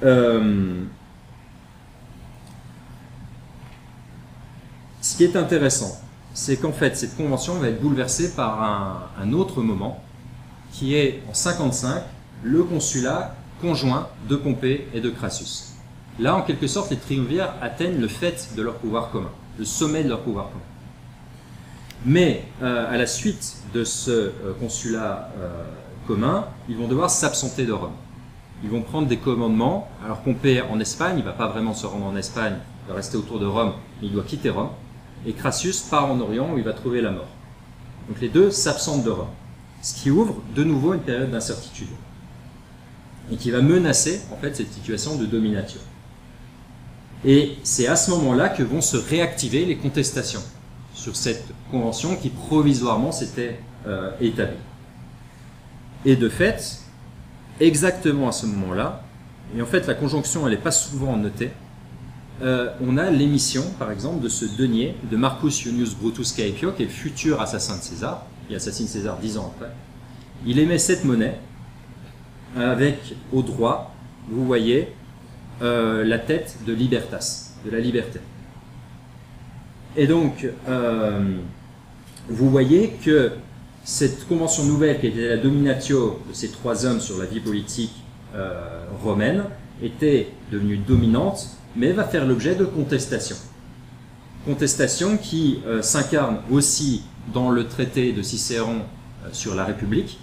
Euh... Ce qui est intéressant, c'est qu'en fait cette convention va être bouleversée par un, un autre moment, qui est en cinquante-cinq, le consulat conjoint de Pompée et de Crassus. Là, en quelque sorte, les triumvirs atteignent le fait de leur pouvoir commun, le sommet de leur pouvoir commun. Mais euh, à la suite de ce euh, consulat euh, commun, ils vont devoir s'absenter de Rome. Ils vont prendre des commandements. Alors Pompée en Espagne, il ne va pas vraiment se rendre en Espagne, il va rester autour de Rome, mais il doit quitter Rome. Et Crassus part en Orient où il va trouver la mort. Donc les deux s'absentent de Rome, ce qui ouvre de nouveau une période d'incertitude et qui va menacer en fait cette situation de domination. Et c'est à ce moment-là que vont se réactiver les contestations sur cette convention qui provisoirement s'était euh, établie. Et de fait, exactement à ce moment-là, et en fait la conjonction elle n'est pas souvent notée, euh, on a l'émission par exemple de ce denier de Marcus Junius Brutus Caepio, qui est le futur assassin de César, il assassine César dix ans après. Il émet cette monnaie avec au droit, vous voyez, euh, la tête de Libertas, de la liberté. Et donc, euh, vous voyez que cette convention nouvelle qui était la dominatio de ces trois hommes sur la vie politique euh, romaine était devenue dominante, mais va faire l'objet de contestations. Contestations qui euh, s'incarnent aussi dans le traité de Cicéron euh, sur la République,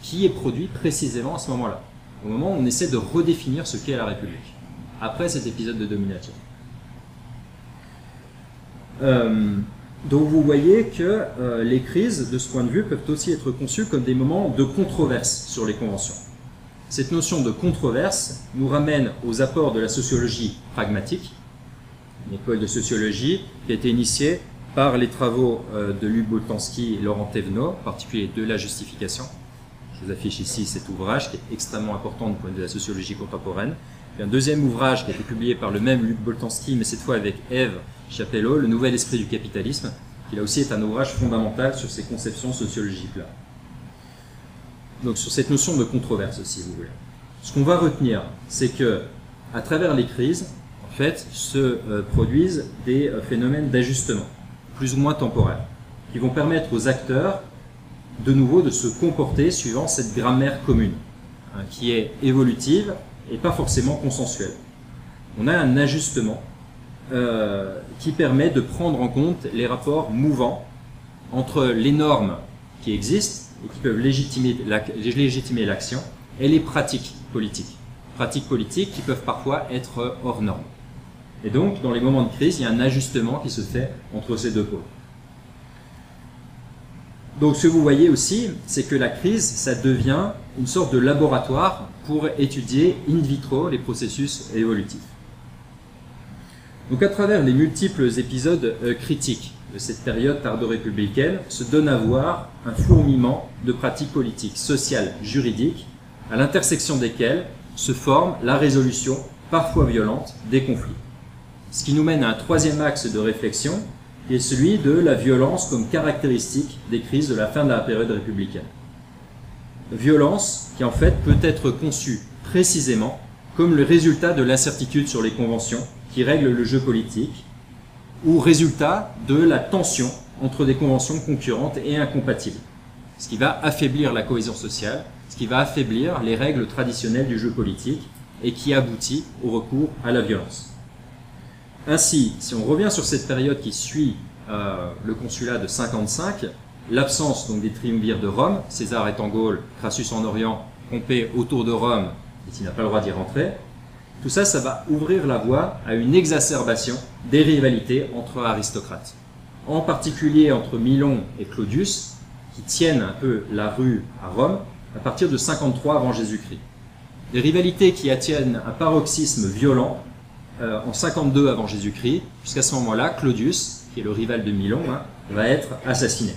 qui est produit précisément à ce moment-là, au moment où on essaie de redéfinir ce qu'est la République, après cet épisode de dominatio. Euh, donc vous voyez que euh, les crises, de ce point de vue, peuvent aussi être conçues comme des moments de controverse sur les conventions. Cette notion de controverse nous ramène aux apports de la sociologie pragmatique, une école de sociologie qui a été initiée par les travaux euh, de Luc Boltanski et Laurent Thévenot, en particulier de la justification. Je vous affiche ici cet ouvrage qui est extrêmement important du point de vue de la sociologie contemporaine. Et un deuxième ouvrage qui a été publié par le même Luc Boltanski, mais cette fois avec Ève Chapello, Le nouvel esprit du capitalisme, qui là aussi est un ouvrage fondamental sur ces conceptions sociologiques-là. Donc sur cette notion de controverse, si vous voulez. Ce qu'on va retenir, c'est que, à travers les crises, en fait, se euh, produisent des euh, phénomènes d'ajustement, plus ou moins temporaires, qui vont permettre aux acteurs, de nouveau, de se comporter suivant cette grammaire commune, hein, qui est évolutive et pas forcément consensuelle. On a un ajustement euh, qui permet de prendre en compte les rapports mouvants entre les normes qui existent et qui peuvent légitimer l'action et les pratiques politiques. Pratiques politiques qui peuvent parfois être hors normes. Et donc, dans les moments de crise, il y a un ajustement qui se fait entre ces deux pôles. Donc ce que vous voyez aussi, c'est que la crise, ça devient une sorte de laboratoire pour étudier in vitro les processus évolutifs. Donc à travers les multiples épisodes critiques de cette période tardo-républicaine, se donne à voir un fourmillement de pratiques politiques, sociales, juridiques, à l'intersection desquelles se forme la résolution, parfois violente, des conflits. Ce qui nous mène à un troisième axe de réflexion, qui est celui de la violence comme caractéristique des crises de la fin de la période républicaine. Violence qui en fait peut être conçue précisément comme le résultat de l'incertitude sur les conventions qui règlent le jeu politique, ou résultat de la tension entre des conventions concurrentes et incompatibles, ce qui va affaiblir la cohésion sociale, ce qui va affaiblir les règles traditionnelles du jeu politique et qui aboutit au recours à la violence. Ainsi, si on revient sur cette période qui suit euh, le consulat de cinquante-cinq, l'absence donc des triumvirs de Rome, César est en Gaule, Crassus en Orient, Pompée autour de Rome, et il n'a pas le droit d'y rentrer, tout ça, ça va ouvrir la voie à une exacerbation des rivalités entre aristocrates, en particulier entre Milon et Claudius, qui tiennent un peu la rue à Rome, à partir de cinquante-trois avant Jésus-Christ. Des rivalités qui atteignent un paroxysme violent, Euh, en cinquante-deux avant Jésus-Christ, jusqu'à ce moment-là, Claudius, qui est le rival de Milon, hein, va être assassiné.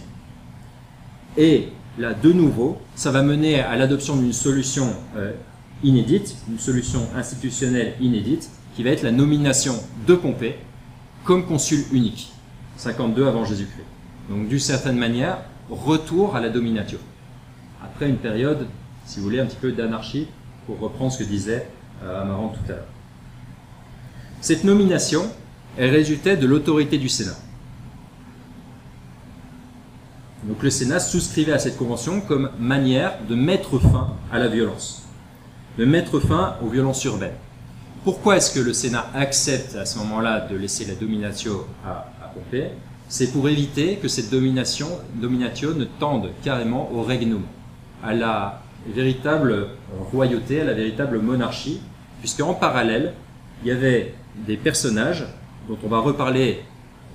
Et là, de nouveau, ça va mener à l'adoption d'une solution euh, inédite, une solution institutionnelle inédite, qui va être la nomination de Pompée comme consul unique, cinquante-deux avant Jésus-Christ. Donc, d'une certaine manière, retour à la dominatio. Après une période, si vous voulez, un petit peu d'anarchie, pour reprendre ce que disait euh, Amarant tout à l'heure. Cette nomination, elle résultait de l'autorité du Sénat. Donc le Sénat souscrivait à cette convention comme manière de mettre fin à la violence, de mettre fin aux violences urbaines. Pourquoi est-ce que le Sénat accepte à ce moment-là de laisser la dominatio à, à Pompée? C'est pour éviter que cette domination, dominatio ne tende carrément au regnum, à la véritable royauté, à la véritable monarchie, puisqu'en parallèle, il y avait des personnages dont on va reparler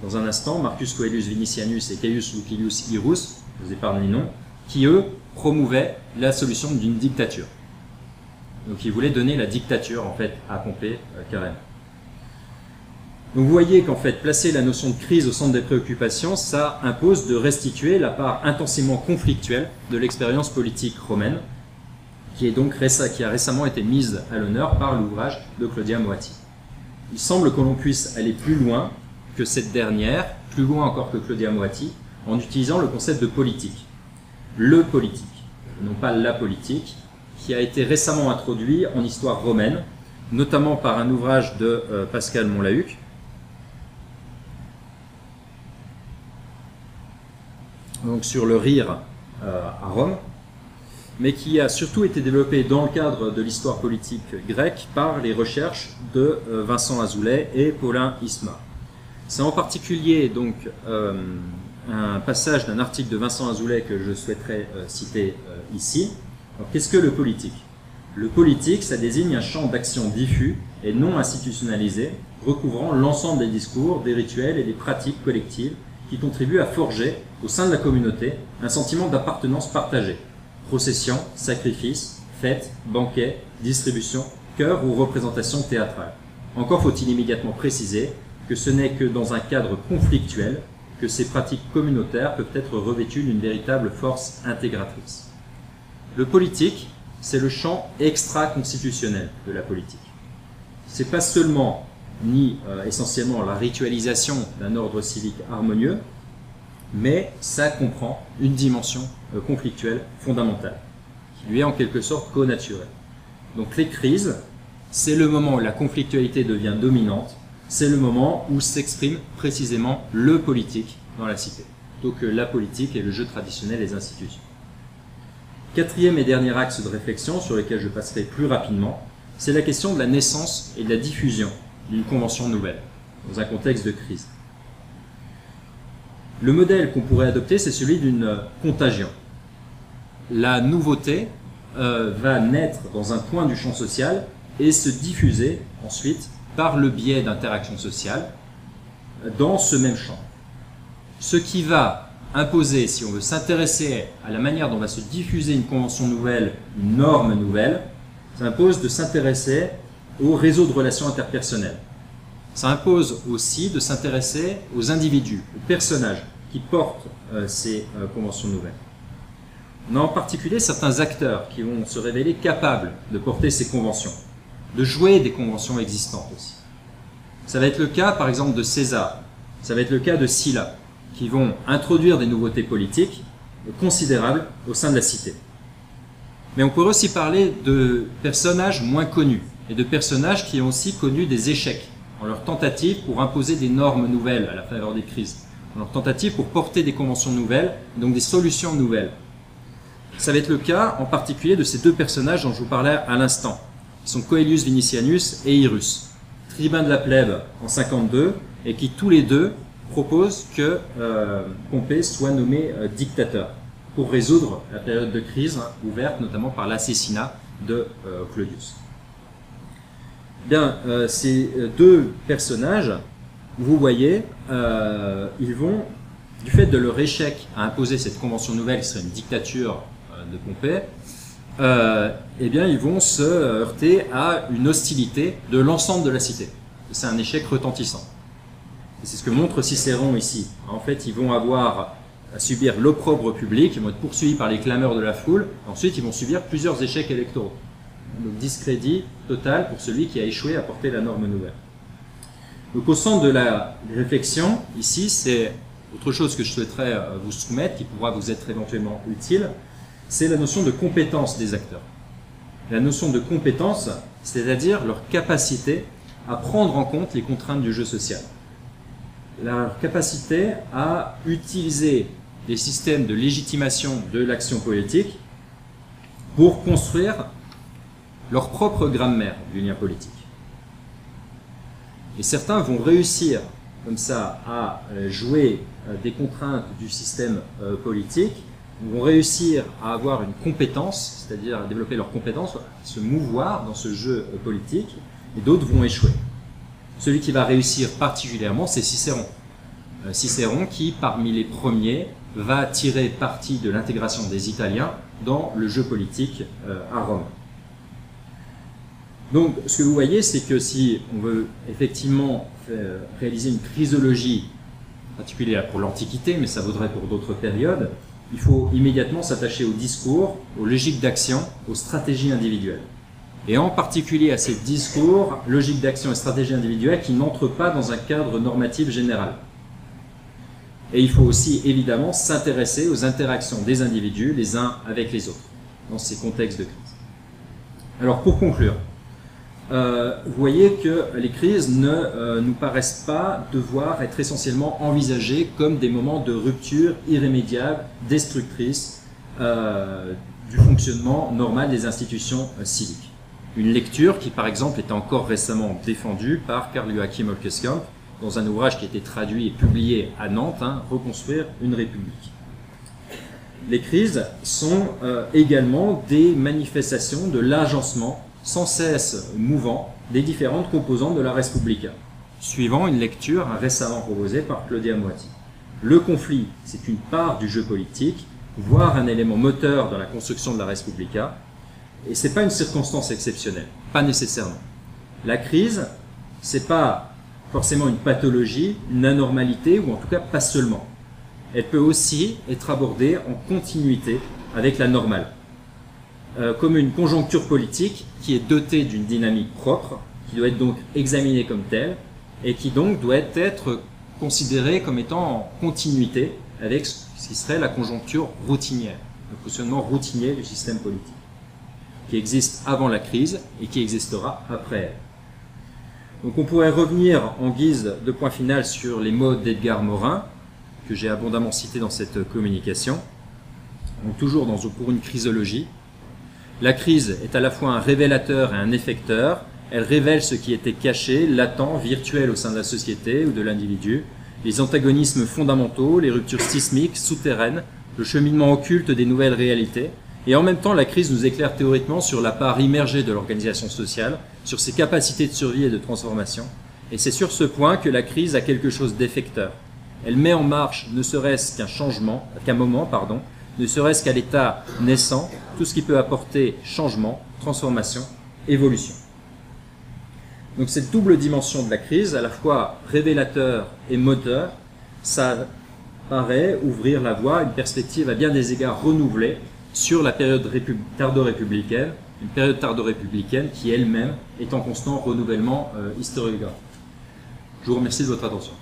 dans un instant, Marcus Coelius Vinicianus et Caius Lucilius Irus, je vous épargne les noms, qui eux promouvaient la solution d'une dictature. Donc ils voulaient donner la dictature en fait à Pompée euh, carrément. Donc vous voyez qu'en fait, placer la notion de crise au centre des préoccupations, ça impose de restituer la part intensément conflictuelle de l'expérience politique romaine, qui, est donc récem- qui a récemment été mise à l'honneur par l'ouvrage de Claudia Moatti. Il semble que l'on puisse aller plus loin que cette dernière, plus loin encore que Claudia Moatti, en utilisant le concept de politique. Le politique, non pas la politique, qui a été récemment introduit en histoire romaine, notamment par un ouvrage de euh, Pascal Monlahuc. Donc sur le rire euh, à Rome, mais qui a surtout été développé dans le cadre de l'histoire politique grecque par les recherches de euh, Vincent Azoulay et Paulin Isma. C'est en particulier donc euh, un passage d'un article de Vincent Azoulay que je souhaiterais euh, citer euh, ici. Alors qu'est-ce que le politique ? Le politique, ça désigne un champ d'action diffus et non institutionnalisé, recouvrant l'ensemble des discours, des rituels et des pratiques collectives qui contribuent à forger, au sein de la communauté, un sentiment d'appartenance partagée. Processions, sacrifices, fêtes, banquets, distributions, chœurs ou représentations théâtrales. Encore faut-il immédiatement préciser que ce n'est que dans un cadre conflictuel que ces pratiques communautaires peuvent être revêtues d'une véritable force intégratrice. Le politique, c'est le champ extra-constitutionnel de la politique. C'est pas seulement ni euh, essentiellement la ritualisation d'un ordre civique harmonieux, mais ça comprend une dimension euh, conflictuelle fondamentale, qui lui est en quelque sorte connaturelle. Donc les crises, c'est le moment où la conflictualité devient dominante, c'est le moment où s'exprime précisément le politique dans la cité. Donc euh, la politique et le jeu traditionnel des institutions. Quatrième et dernier axe de réflexion, sur lequel je passerai plus rapidement, c'est la question de la naissance et de la diffusion d'une convention nouvelle, dans un contexte de crise. Le modèle qu'on pourrait adopter, c'est celui d'une contagion. La nouveauté euh, va naître dans un point du champ social et se diffuser ensuite par le biais d'interactions sociales dans ce même champ. Ce qui va imposer, si on veut s'intéresser à la manière dont va se diffuser une convention nouvelle, une norme nouvelle, ça impose de s'intéresser au réseau de relations interpersonnelles. Ça impose aussi de s'intéresser aux individus, aux personnages qui portent euh, ces euh, conventions nouvelles. On a en particulier certains acteurs qui vont se révéler capables de porter ces conventions, de jouer des conventions existantes aussi. Ça va être le cas par exemple de César, ça va être le cas de Sylla, qui vont introduire des nouveautés politiques considérables au sein de la cité. Mais on pourrait aussi parler de personnages moins connus, et de personnages qui ont aussi connu des échecs dans leur tentative pour imposer des normes nouvelles à la faveur des crises, dans leur tentative pour porter des conventions nouvelles, et donc des solutions nouvelles. Ça va être le cas en particulier de ces deux personnages dont je vous parlais à l'instant, qui sont Coelius Vinicianus et Irus, tribuns de la plèbe en cinquante-deux, et qui tous les deux proposent que euh, Pompée soit nommé euh, dictateur, pour résoudre la période de crise hein, ouverte notamment par l'assassinat de euh, Claudius. Bien, euh, ces deux personnages, vous voyez, euh, ils vont, du fait de leur échec à imposer cette convention nouvelle qui serait une dictature euh, de Pompée, euh, eh bien, ils vont se heurter à une hostilité de l'ensemble de la cité. C'est un échec retentissant. Et c'est ce que montre Cicéron ici. En fait, ils vont avoir à subir l'opprobre public, ils vont être poursuivis par les clameurs de la foule, ensuite ils vont subir plusieurs échecs électoraux. Donc discrédit total pour celui qui a échoué à porter la norme nouvelle. Donc au centre de la réflexion, ici, c'est autre chose que je souhaiterais vous soumettre, qui pourra vous être éventuellement utile, c'est la notion de compétence des acteurs. La notion de compétence, c'est-à-dire leur capacité à prendre en compte les contraintes du jeu social. Leur capacité à utiliser les systèmes de légitimation de l'action politique pour construire leur propre grammaire du lien politique. Et certains vont réussir comme ça à jouer des contraintes du système politique, vont réussir à avoir une compétence, c'est-à-dire à développer leur compétence, à se mouvoir dans ce jeu politique, et d'autres vont échouer. Celui qui va réussir particulièrement, c'est Cicéron. Cicéron qui, parmi les premiers, va tirer parti de l'intégration des Italiens dans le jeu politique à Rome. Donc, ce que vous voyez, c'est que si on veut effectivement faire, réaliser une chrysologie particulière pour l'Antiquité, mais ça vaudrait pour d'autres périodes, il faut immédiatement s'attacher au discours, aux logiques d'action, aux stratégies individuelles. Et en particulier à ces discours, logiques d'action et stratégies individuelles qui n'entrent pas dans un cadre normatif général. Et il faut aussi évidemment s'intéresser aux interactions des individus les uns avec les autres dans ces contextes de crise. Alors pour conclure, euh, vous voyez que les crises ne euh, nous paraissent pas devoir être essentiellement envisagées comme des moments de rupture irrémédiable, destructrice euh, du fonctionnement normal des institutions euh, civiques. Une lecture qui par exemple était encore récemment défendue par Carl Joachim Ockeskamp dans un ouvrage qui a été traduit et publié à Nantes, hein, « Reconstruire une république ». Les crises sont euh, également des manifestations de l'agencement sans cesse mouvant des différentes composantes de la Res Publica, suivant une lecture hein, récemment proposée par Claudia Moatti. Le conflit, c'est une part du jeu politique, voire un élément moteur dans la construction de la Res Publica, et ce n'est pas une circonstance exceptionnelle, pas nécessairement. La crise, ce n'est pas forcément une pathologie, une anormalité, ou en tout cas pas seulement. Elle peut aussi être abordée en continuité avec la normale, euh, comme une conjoncture politique qui est dotée d'une dynamique propre, qui doit être donc examinée comme telle, et qui donc doit être considérée comme étant en continuité avec ce qui serait la conjoncture routinière, le fonctionnement routinier du système politique, qui existe avant la crise et qui existera après elle. Donc on pourrait revenir en guise de point final sur les mots d'Edgar Morin, que j'ai abondamment cité dans cette communication. Donc toujours dans, pour une chrysologie. La crise est à la fois un révélateur et un effecteur. Elle révèle ce qui était caché, latent, virtuel au sein de la société ou de l'individu, les antagonismes fondamentaux, les ruptures sismiques, souterraines, le cheminement occulte des nouvelles réalités. Et en même temps, la crise nous éclaire théoriquement sur la part immergée de l'organisation sociale, sur ses capacités de survie et de transformation. Et c'est sur ce point que la crise a quelque chose d'effecteur. Elle met en marche, ne serait-ce qu'un changement, qu'un moment, pardon, ne serait-ce qu'à l'état naissant, tout ce qui peut apporter changement, transformation, évolution. Donc cette double dimension de la crise, à la fois révélateur et moteur, ça paraît ouvrir la voie à une perspective à bien des égards renouvelée, sur la période tardo-républicaine, une période tardo-républicaine qui elle-même est en constant renouvellement euh, historiographique. Je vous remercie de votre attention.